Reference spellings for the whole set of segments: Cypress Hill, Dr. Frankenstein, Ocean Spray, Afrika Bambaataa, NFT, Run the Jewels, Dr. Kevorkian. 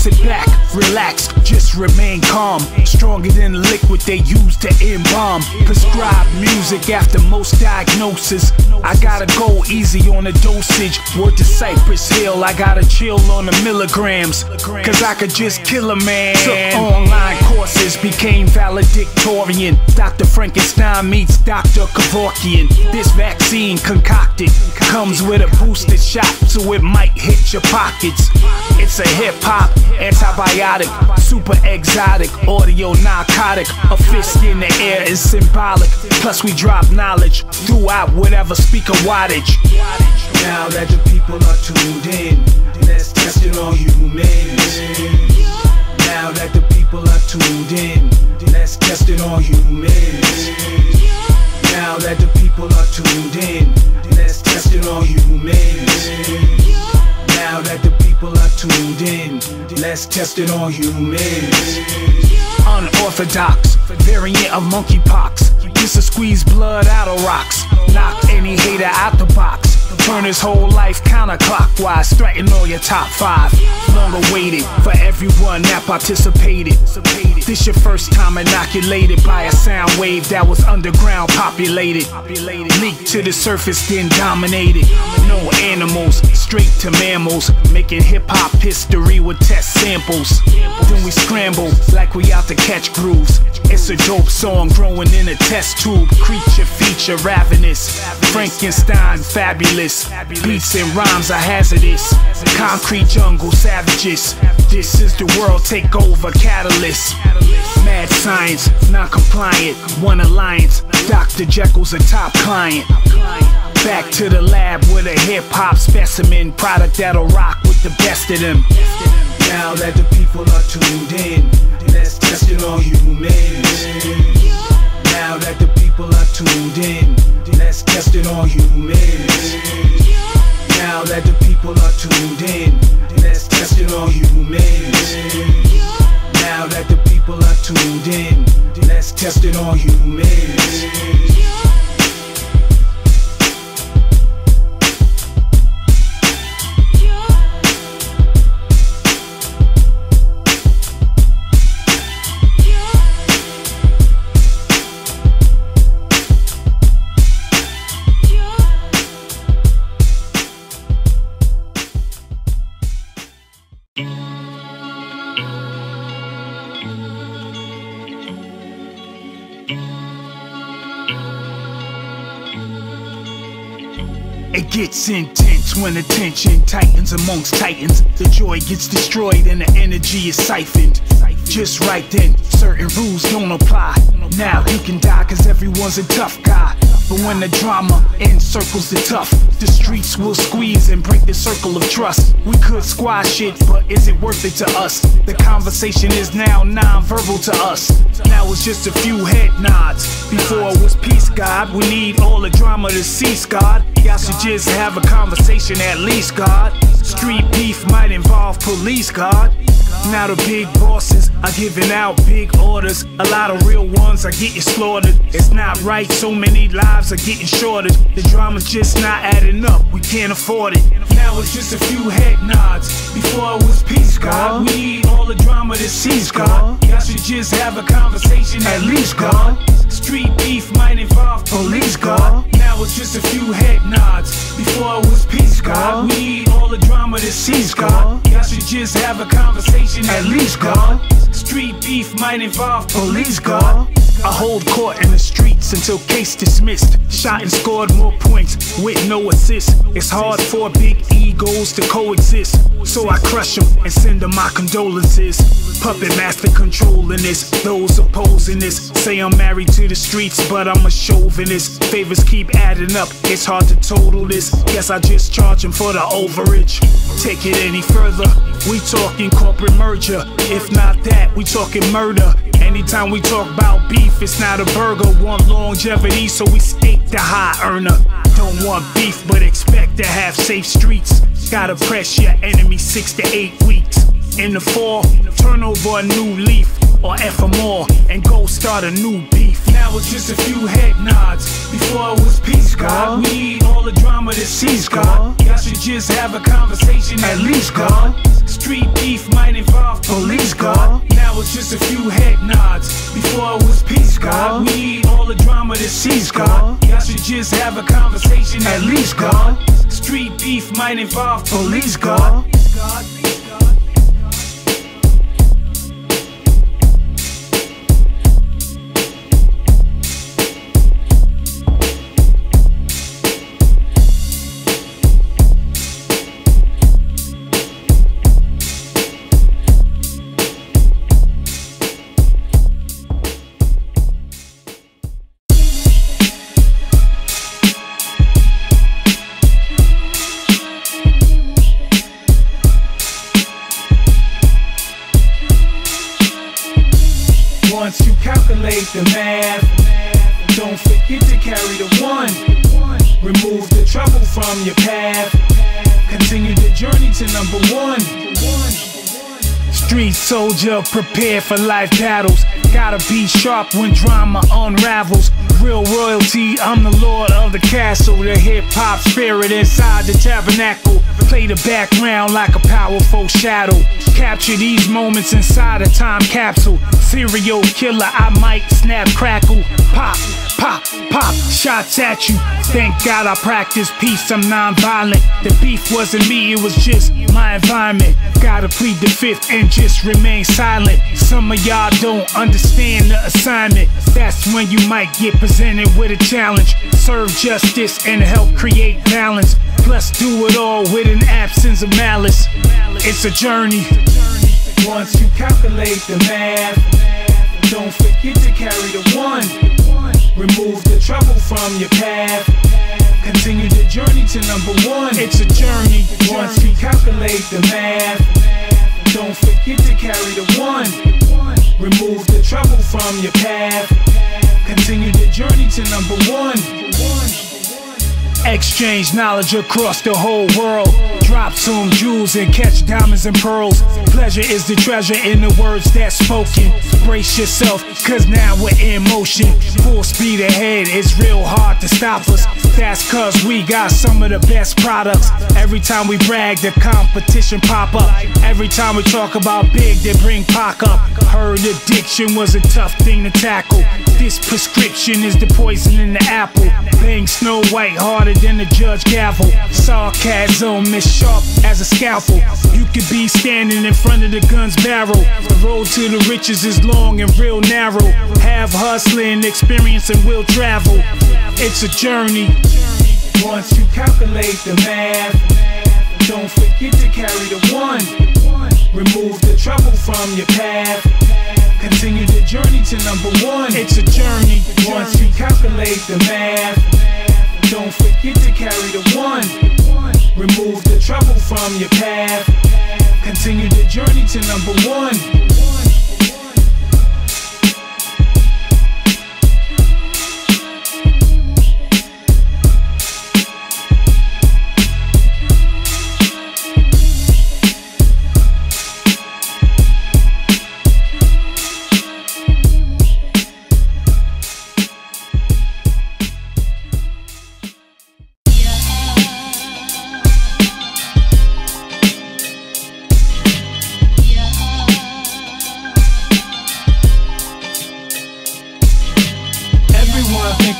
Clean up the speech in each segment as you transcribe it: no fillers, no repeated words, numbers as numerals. Sit back, relax, just remain calm. Stronger than the liquid they use to embalm. Prescribe music after most diagnosis. I gotta go easy on the dosage. Word to Cypress Hill, I gotta chill on the milligrams, cause I could just kill a man. Took online courses, became valedictorian. Dr. Frankenstein meets Dr. Kevorkian. This vaccine concocted comes with a boosted shot, so it might hit your pockets. It's a hip-hop antibiotic, super exotic, audio narcotic. A fist in the air is symbolic, plus we drop knowledge throughout whatever speaker wattage. Now that the people are tuned in, let's test it on humans. Now that the people are tuned in, let's test it on humans. Now that the people are tuned in, let's test it on humans. Now that the people are tuned in, let's test it on humans. Unorthodox, variant of monkeypox. This will squeeze blood out of rocks, knock any hater out the box. Turn his whole life counterclockwise, threaten all your top 5. Long awaited for everyone that participated. This your first time inoculated by a sound wave that was underground populated. Leaked to the surface, then dominated. No animals, straight to mammals. Making hip-hop history with test samples. Then we scramble like we out to catch grooves. It's a dope song growing in a test tube. Creature feature ravenous, Frankenstein fabulous. Beats and rhymes are hazardous, concrete jungle savages. This is the world takeover catalyst. Mad science, non-compliant, one alliance. Dr. Jekyll's a top client. Back to the lab with a hip-hop specimen. Product that'll rock with the best of them. Now that the people are tuned in, let's test it on humans. Now that the people are tuned in, let's test it on humans. Now that the people are tuned in, let's test it on humans. Now that the people are tuned in, let's test it on humans. It gets intense when the tension tightens amongst titans. The joy gets destroyed and the energy is siphoned. Just right then, certain rules don't apply. Now you can die cause everyone's a tough guy. But when the drama encircles the tough, the streets will squeeze and break the circle of trust. We could squash it, but is it worth it to us? The conversation is now non-verbal to us. Now it's just a few head nods. Before it was peace, God. We need all the drama to cease, God. Y'all should just have a conversation at least, God. Street beef might involve police, God. Now the big bosses are giving out big orders. A lot of real ones are getting slaughtered. It's not right, so many lives are getting shorted. The drama's just not adding up, we can't afford it. Now it's just a few head nods. Before it was peace, God. We need all the drama to cease, God. Y'all should just have a conversation at least, God. Street beef might involve police, God. Now it's just a few head nods. Before it was peace, God. We need all the drama to cease, God. Y'all should just have a conversation at least, God. Street beef might involve police, God. I hold court in the streets until case dismissed. Shot and scored more points with no assist. It's hard for big egos to coexist, so I crush them and send them my condolences. Puppet master controlling this. Those opposing this say I'm married to the streets, but I'm a chauvinist. Favors keep adding up, it's hard to total this. Guess I just charge them for the overage. Take it any further, we talking corporate merger. If not that, we talking murder. Anytime we talk about beef, it's not a burger. Want longevity, so we stake the high earner. Don't want beef, but expect to have safe streets. Gotta press your enemy 6 to 8 weeks. In the fall, turn over a new leaf, or F them all, and go start a new beef. now it's just a few head nods. Before it was peace, God. We need all the drama to cease, God. Y'all should just have a conversation at least, God. Street beef might involve police, God. Now it's just a few head nods. Before it was peace, God. We need all the drama to cease, God. Y'all should just have a conversation at least, God. Street beef might involve police, God. Once you calculate the math, don't forget to carry the one. Remove the trouble from your path. Continue the journey to number one. Street soldier, prepare for life battles. Gotta be sharp when drama unravels. Real royalty, I'm the lord of the castle. The hip-hop spirit inside the tabernacle. Play the background like a powerful shadow. Capture these moments inside a time capsule. Serial killer, I might snap, crackle. Pop, pop, pop, shots at you. Thank God I practice peace, I'm non-violent. The beef wasn't me, it was just my environment. Gotta plead the fifth and just remain silent. Some of y'all don't understand the assignment. That's when you might get presented with a challenge. Serve justice and help create balance. Plus do it all with an absence of malice. It's a journey. Once you calculate the math, don't forget to carry the one. Remove the trouble from your path. Continue the journey to number one. It's a journey. Once you calculate the math, don't forget to carry the one. Remove the trouble from your path. Continue the journey to number one. Exchange knowledge across the whole world. Drop some jewels and catch diamonds and pearls. Pleasure is the treasure in the words that's spoken. Brace yourself, cause now we're in motion. Full speed ahead, it's real hard to stop us. That's cause we got some of the best products. Every time we brag, the competition pop up. Every time we talk about big, they bring Pac up. Heard addiction was a tough thing to tackle. This prescription is the poison in the apple. Bang Snow White harder than the judge gavel. Sarcasm is sharp as a scalpel. You could be standing in front of the gun's barrel. The road to the riches is long and real narrow. Have hustling experience and will travel. It's a journey. Once you calculate the math, don't forget to carry the one. Remove the trouble from your path. Continue the journey to number one. It's a journey. Once you calculate the math, don't forget to carry the one. Remove the trouble from your path. Continue the journey to number one.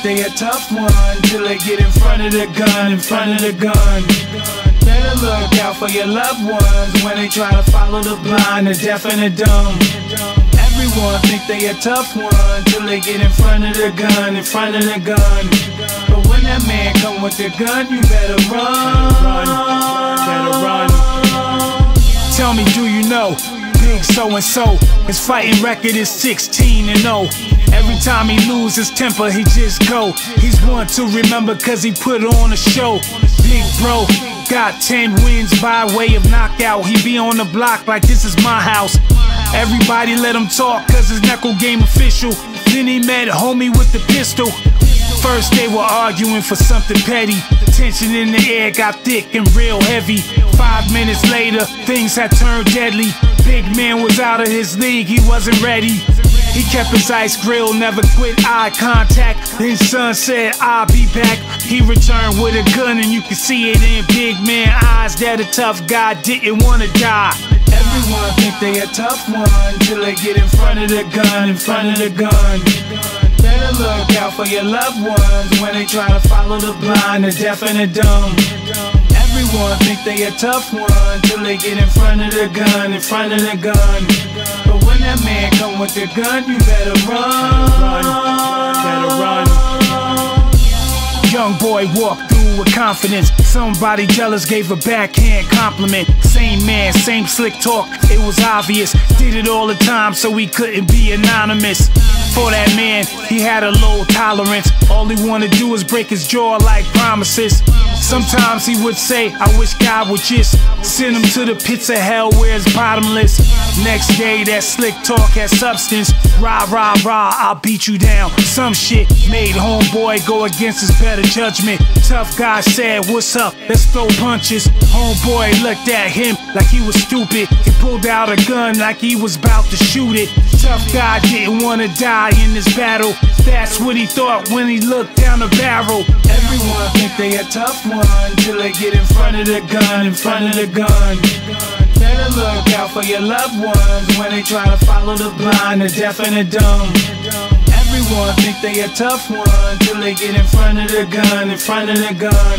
They a tough one till they get in front of the gun, in front of the gun. Better look out for your loved ones when they try to follow the blind, the deaf and the dumb. Everyone think they a tough one till they get in front of the gun, in front of the gun. But when that man come with the gun, you better run, better run. Tell me, do you know Big So and So? His fighting record is 16-0. Every time he lose his temper, he just go. He's one to remember cause he put on a show. Big bro got 10 wins by way of knockout. He be on the block like this is my house. Everybody let him talk cause his knuckle game official. Then he met homie with the pistol. First they were arguing for something petty. Tension in the air got thick and real heavy. 5 minutes later, things had turned deadly. Big man was out of his league, he wasn't ready. He kept his ice grill, never quit eye contact. His son said, "I'll be back." He returned with a gun, and you can see it in big man eyes that a tough guy didn't want to die. Everyone think they a tough one till they get in front of the gun, in front of the gun. Better look out for your loved ones when they try to follow the blind, the deaf and the dumb. Everyone think they a tough one till they get in front of the gun, in front of the gun. But when that man come with the gun, you better run. Young boy walked through with confidence. Somebody jealous gave a backhand compliment. Same man, same slick talk, it was obvious. Did it all the time so he couldn't be anonymous. For that man, he had a low tolerance. All he wanted to do was break his jaw like promises. Sometimes he would say, "I wish God would just send him to the pits of hell where it's bottomless." Next day, that slick talk had substance. Rah, rah, rah, I'll beat you down. Some shit made homeboy go against his better judgment. Tough guy said, "What's up? Let's throw punches." Homeboy looked at him like he was stupid. He pulled out a gun like he was about to shoot it. Tough guy didn't want to die in this battle. That's what he thought when he looked down the barrel. Everyone think they a tough one till they get in front of the gun, in front of the gun. Better look out for your loved ones when they try to follow the blind, the deaf and the dumb. Everyone think they a tough one till they get in front of the gun, in front of the gun.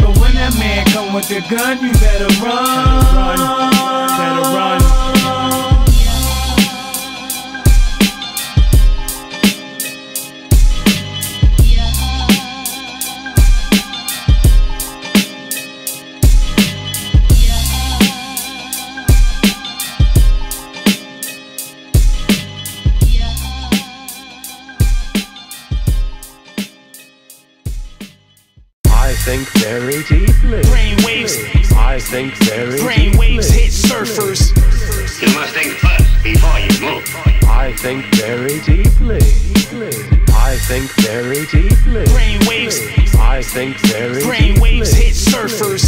But when that man come with the gun, you better run. Better run. Think very deeply. Brainwaves. I think very brainwaves deeply. Hit surfers. You must think first before you move. I think very deeply. I think very deeply. Brainwaves. I think very brainwaves deeply. Hit surfers.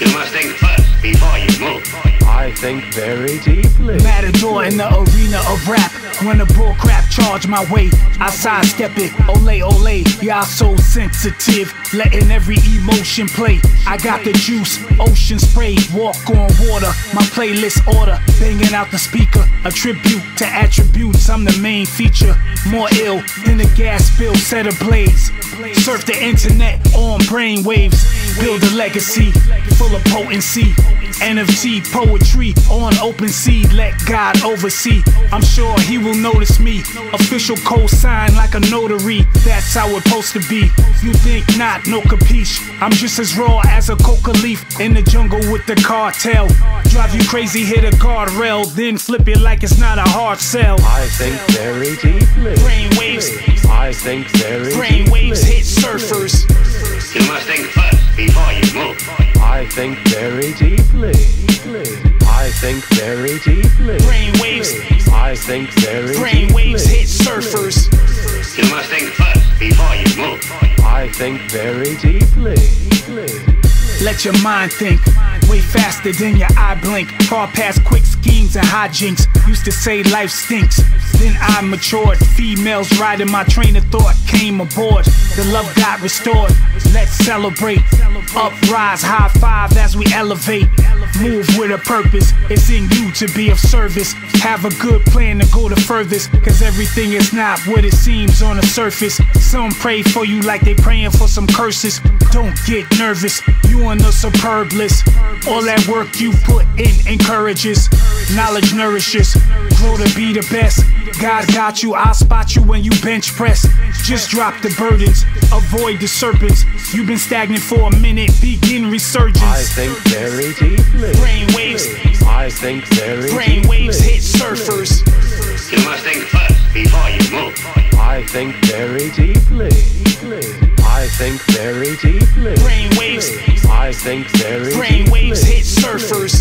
You must think first before you move. I think very deeply. Matador in the arena of rap. When the bullcrap charge my way, I sidestep it. Ole ole, y'all so sensitive, letting every emotion play. I got the juice, ocean spray, walk on water. My playlist order, banging out the speaker. A tribute to attributes, I'm the main feature. More ill than the gas bill set ablaze. Surf the internet on brainwaves. Build a legacy full of potency. NFT poetry on OpenSea. Let God oversee. I'm sure he will notice me. Official co-sign like a notary. That's how it's supposed to be. You think not, no capiche. I'm just as raw as a coca leaf in the jungle with the cartel. Drive you crazy, hit a guardrail, then flip it like it's not a hard sell. I think very deeply. Brainwaves. I think very deeply. Brainwaves hit surfers. You must think first before you move. I think very deeply. I think very deeply. Brainwaves. I think very brainwaves deeply. Hit surfers. You must think first before you move. I think very deeply. Let your mind think. Way faster than your eye blink. Far past quick schemes and hijinks. Used to say life stinks. Then I matured. Females riding my train of thought came aboard. The love got restored. Let's celebrate. Uprise, high five as we elevate. Move with a purpose. It's in you to be of service. Have a good plan to go the furthest. Cause everything is not what it seems on the surface. Some pray for you like they praying for some curses. Don't get nervous. You on the superb list. All that work you put in encourages. Knowledge nourishes. Grow to be the best. God got you, I'll spot you when you bench press. Just drop the burdens, avoid the serpents. You've been stagnant for a minute, begin resurgence. I think very deeply. Brainwaves. I think very deeply. Brainwaves hit surfers. You must think first before you move. I think very deeply. I think very deeply. Brainwaves. I think very deeply. Brainwaves hit surfers.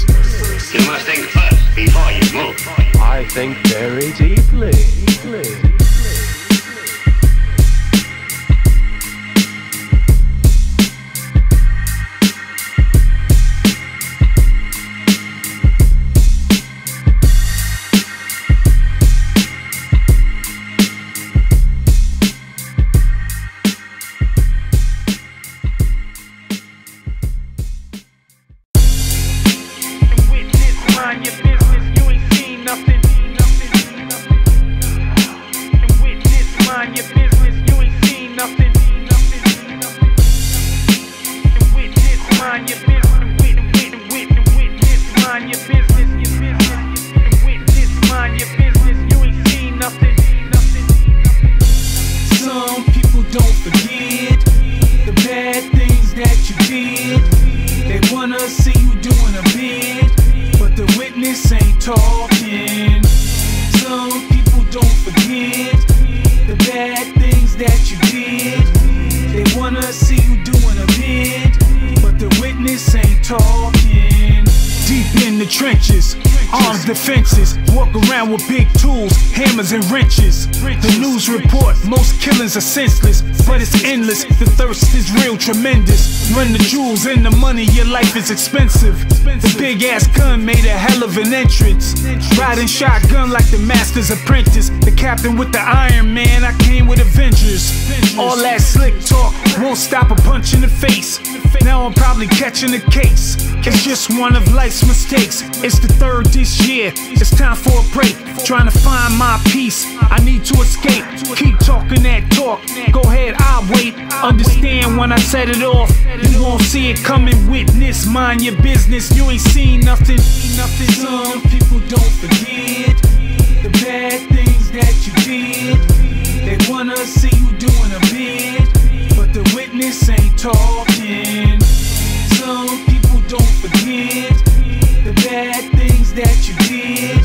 You must think first before you move. I think very deeply. trenches, arms defenses, walk around with big tools, hammers and wrenches. The news report, most killings are senseless, but it's endless, the thirst is real tremendous. Run the jewels and the money, your life is expensive. The big ass gun made a hell of an entrance, riding shotgun like the master's apprentice, the captain with the Iron Man, I came with Avengers. All that slick talk won't stop a punch in the face. Now I'm probably catching a case. It's just one of life's mistakes. It's the third this year, it's time for a break. Trying to find my peace, I need to escape. Keep talking that talk, go ahead, I'll wait. Understand when I set it off, you won't see it coming. Witness, mind your business, you ain't seen nothing. Some people don't forget the bad things that you did. They wanna see you doing a bit, but the witness ain't talking. Some people don't forget the bad things that you did.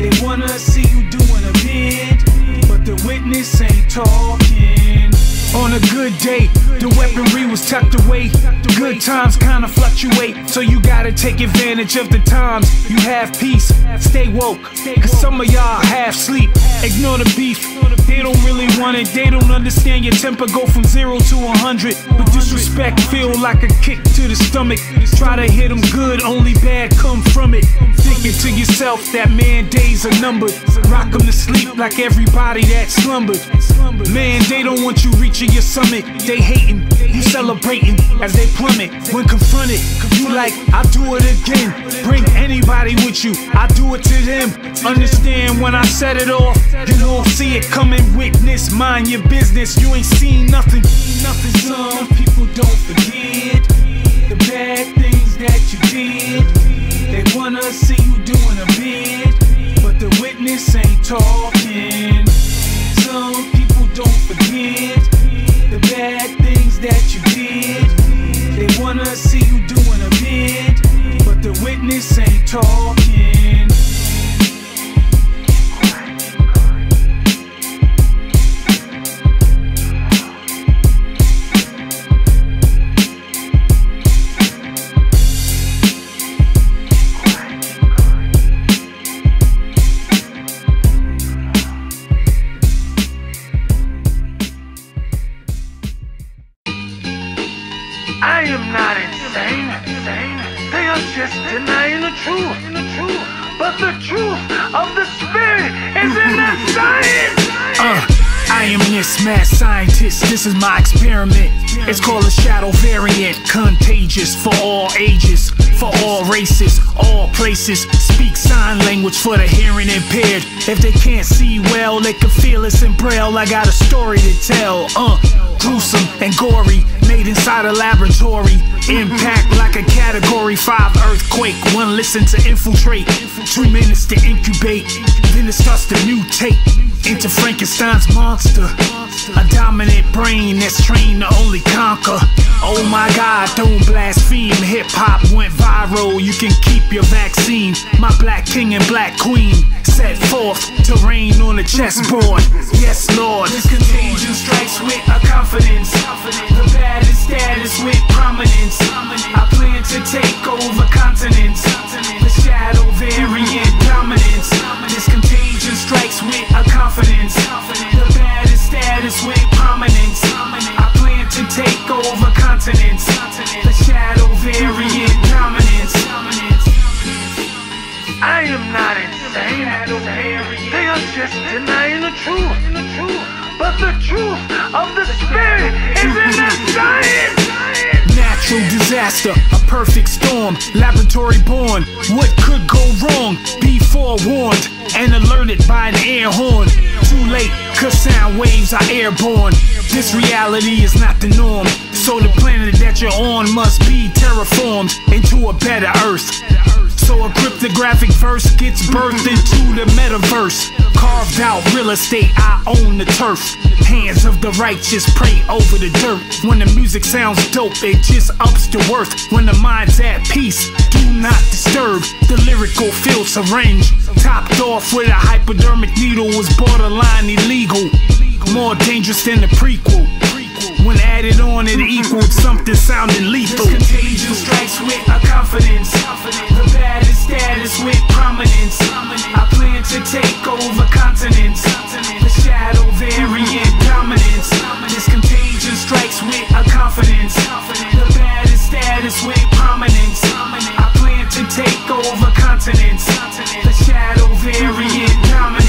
They wanna see you doing a bit, but the witness ain't talking. On a good day, the weaponry was tucked away. Good times kinda fluctuate, so you gotta take advantage of the times you have peace. Stay woke, cause some of y'all half sleep. Ignore the beef, they don't really want it. They don't understand your temper go from 0 to 100. But disrespect feel like a kick to the stomach. Try to hit them good, only bad come from it. Thinking to yourself that man days are numbered. Rock them to sleep like everybody that slumbered. Man, they don't want you reaching your summit, they hating, you celebrating as they plummet. When confronted, you like, I do it again. Bring anybody with you, I do it to them. Understand when I set it off, you don't see it coming. Witness, mind your business, you ain't seen nothing. Some people don't forget the bad things that you did. They wanna see you doing a bit, but the witness ain't talking. Some people don't forget the bad things that you did. They wanna see you doing a bit, but the witness ain't talking. Mad scientist, this is my experiment. It's called a shadow variant, contagious for all ages, for all races, all places. Speak sign language for the hearing impaired. If they can't see well, they can feel it's in braille. I got a story to tell, gruesome and gory, made inside a laboratory. Impact like a category 5 earthquake. One listen to infiltrate, 2 minutes to incubate, then it starts to mutate into Frankenstein's monster. A dominant brain that's trained to only conquer. Oh my god, don't blaspheme. Hip hop went viral, you can keep your vaccine. My black king and black queen set forth to reign on the chessboard. Yes lord, this contagion strikes with a confidence. The baddest status with prominence. I plan to take over continents. The shadow variant dominance. This contagion strikes with a confidence. The baddest status with prominence. I plan to take over continents. The shadow variant dominance. I am not insane. They are just denying the truth. But the truth of the spirit is in the science. Natural disaster, a perfect storm, laboratory born. What could go wrong? Be forewarned and alerted by an air horn. Too late, cause sound waves are airborne. This reality is not the norm, so the planet that you're on must be terraformed into a better earth. So a cryptographic verse gets birthed into the metaverse. Carved out real estate, I own the turf. Hands of the righteous pray over the dirt. When the music sounds dope, it just ups the worth. When the mind's at peace, do not disturb. The lyrical filled syringe, topped off with a hypodermic needle, was borderline illegal. More dangerous than the prequel. When added on, it equaled something sounding lethal. This contagion strikes with a confidence. The bad is status with prominence. I plan to take over continents. The shadow variant dominance. This contagion strikes with a confidence. The bad is status with prominence. I plan to take over continents. The shadow variant dominance.